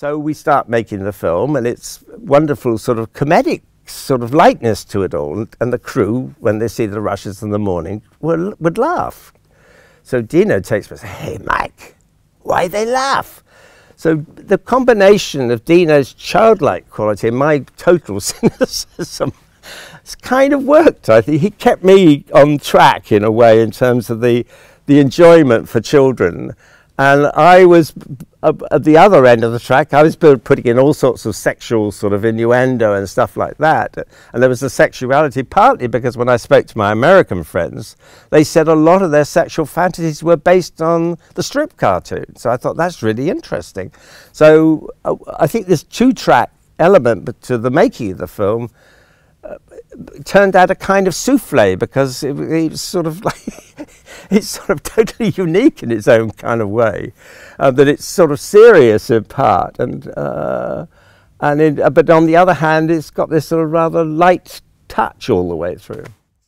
So we start making the film, and it's wonderful sort of comedic sort of lightness to it all. And the crew, when they see the rushes in the morning, would laugh. So Dino takes me and says, "Hey, Mike, why they laugh?" So the combination of Dino's childlike quality and my total cynicism has kind of worked. I think he kept me on track in a way in terms of the enjoyment for children. And I was, at the other end of the track, I was putting in all sorts of sexual sort of innuendo and stuff like that. And there was the sexuality, partly because when I spoke to my American friends, they said a lot of their sexual fantasies were based on the strip cartoon. So I thought, that's really interesting. So I think this two-track element to the making of the film turned out a kind of souffle, because it's sort of like it's sort of totally unique in its own kind of way, that it's sort of serious in part, and but on the other hand, it's got this sort of rather light touch all the way through.